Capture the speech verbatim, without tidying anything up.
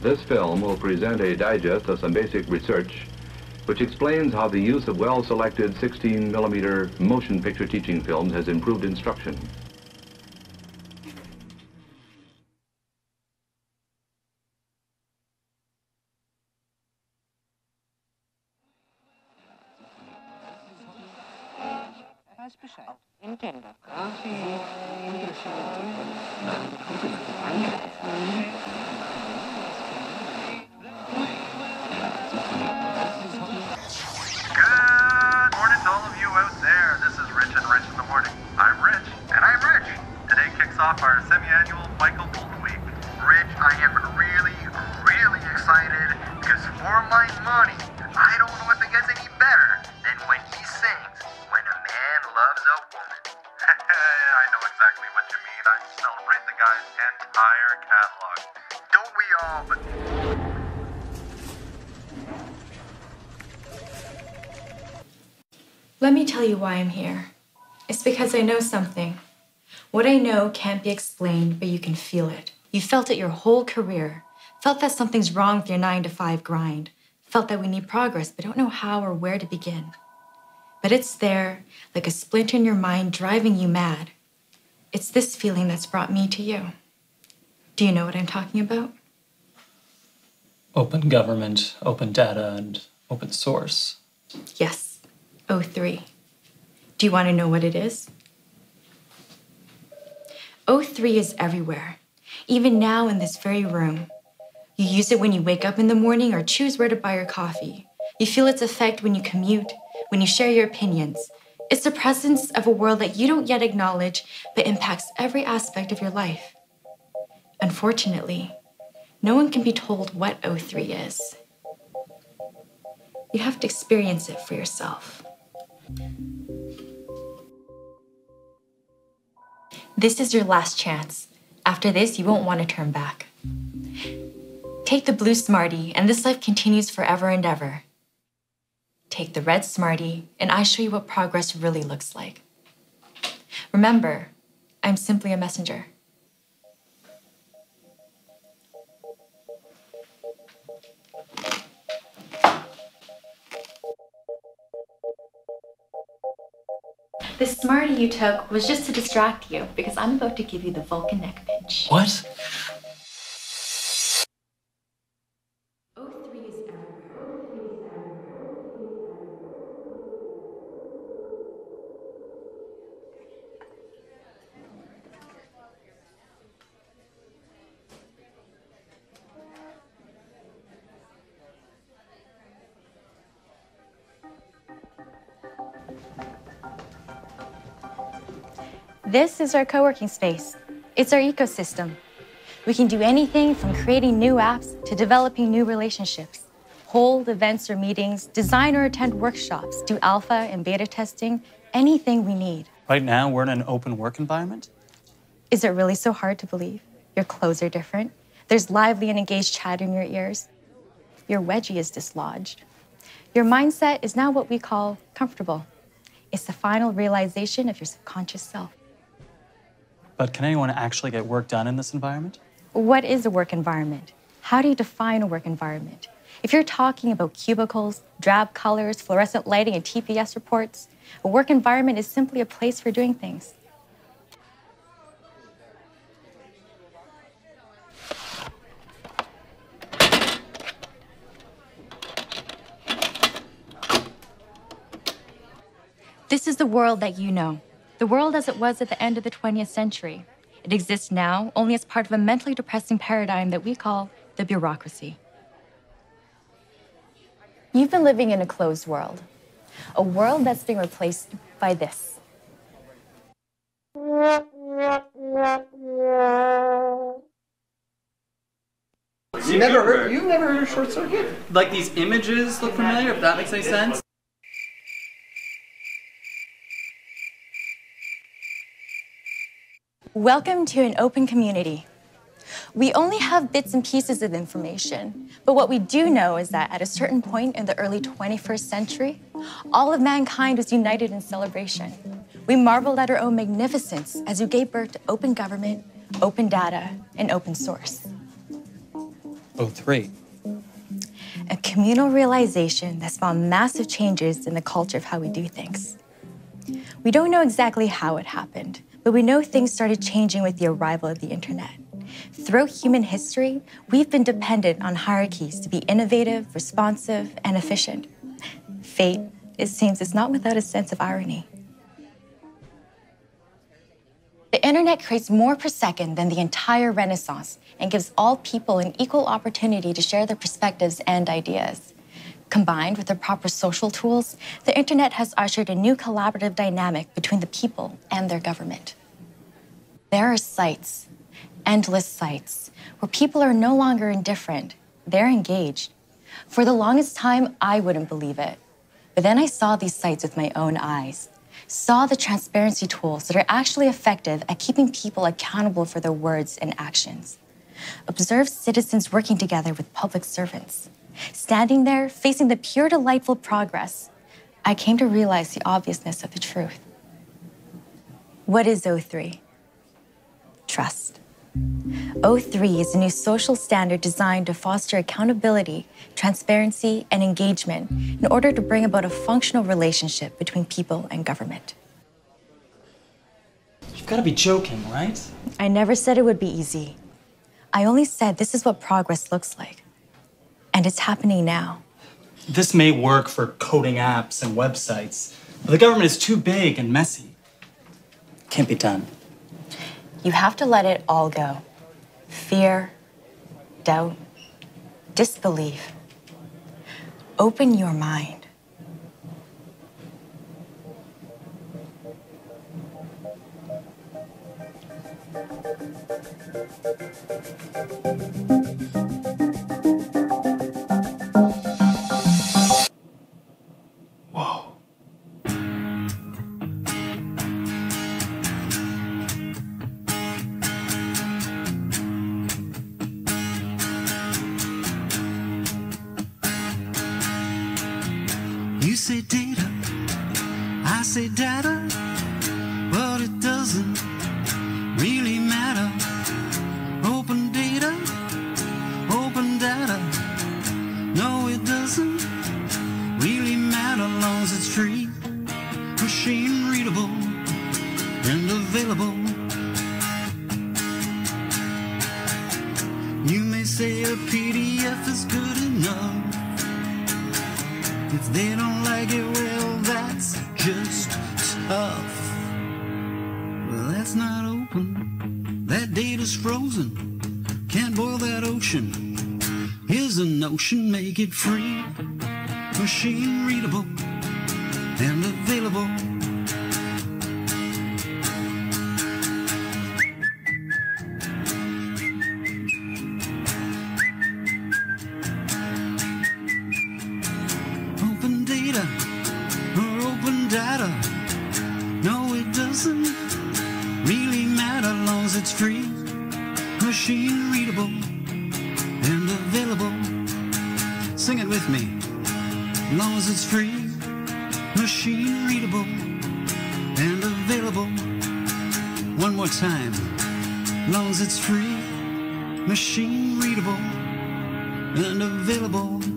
This film will present a digest of some basic research which explains how the use of well-selected sixteen millimeter motion picture teaching films has improved instruction. Let me tell you why I'm here. It's because I know something. What I know can't be explained, but you can feel it. You felt it your whole career. Felt that something's wrong with your nine to five grind. Felt that we need progress, but don't know how or where to begin. But it's there, like a splinter in your mind driving you mad. It's this feeling that's brought me to you. Do you know what I'm talking about? Open government, open data, and open source. Yes. O three. Do you want to know what it is? O three is everywhere, even now in this very room. You use it when you wake up in the morning or choose where to buy your coffee. You feel its effect when you commute, when you share your opinions. It's the presence of a world that you don't yet acknowledge, but impacts every aspect of your life. Unfortunately, no one can be told what O three is. You have to experience it for yourself. This is your last chance. After this, you won't want to turn back. Take the blue Smartie, and this life continues forever and ever. Take the red Smartie, and I show you what progress really looks like. Remember, I'm simply a messenger. The Smartie you took was just to distract you, because I'm about to give you the Vulcan neck pinch. What? O three is everywhere. This is our co-working space. It's our ecosystem. We can do anything from creating new apps to developing new relationships, hold events or meetings, design or attend workshops, do alpha and beta testing, anything we need. Right now, we're in an open work environment. Is it really so hard to believe? Your clothes are different. There's lively and engaged chatter in your ears. Your wedgie is dislodged. Your mindset is now what we call comfortable. It's the final realization of your subconscious self. But can anyone actually get work done in this environment? What is a work environment? How do you define a work environment? If you're talking about cubicles, drab colors, fluorescent lighting, and T P S reports, a work environment is simply a place for doing things. This is the world that you know. The world as it was at the end of the twentieth century. It exists now only as part of a mentally depressing paradigm that we call the bureaucracy. You've been living in a closed world, a world that's being replaced by this. You've never heard, you've never heard of Short Circuit? Like, these images look familiar, if that makes any sense. Welcome to an open community. We only have bits and pieces of information, but what we do know is that at a certain point in the early twenty-first century, all of mankind was united in celebration. We marveled at our own magnificence as we gave birth to open government, open data, and open source. oh three. A communal realization that's found massive changes in the culture of how we do things. We don't know exactly how it happened, but we know things started changing with the arrival of the internet. Throughout human history, we've been dependent on hierarchies to be innovative, responsive, and efficient. Fate, it seems, is not without a sense of irony. The internet creates more per second than the entire Renaissance and gives all people an equal opportunity to share their perspectives and ideas. Combined with the proper social tools, the internet has ushered a new collaborative dynamic between the people and their government. There are sites, endless sites, where people are no longer indifferent. They're engaged. For the longest time, I wouldn't believe it. But then I saw these sites with my own eyes. Saw the transparency tools that are actually effective at keeping people accountable for their words and actions. Observed citizens working together with public servants, standing there facing the pure delightful progress. I came to realize the obviousness of the truth. What is oh three? Trust. oh three is a new social standard designed to foster accountability, transparency, and engagement in order to bring about a functional relationship between people and government. You've got to be joking, right? I never said it would be easy. I only said this is what progress looks like. And it's happening now. This may work for coding apps and websites, but the government is too big and messy. Can't be done. You have to let it all go. Fear, doubt, disbelief. Open your mind. You say data, I say data, but it doesn't really matter. Open data, open data, no it doesn't really matter, long as it's free, machine readable, and available. You may say a P D F is good enough. If they don't like it, well, that's just tough. Well, that's not open. That data's frozen. Can't boil that ocean. Here's a notion, make it free. Machine readable and available. No, it doesn't really matter, long as it's free, machine readable, and available. Sing it with me. Long as it's free, machine readable, and available. One more time. Long as it's free, machine readable, and available.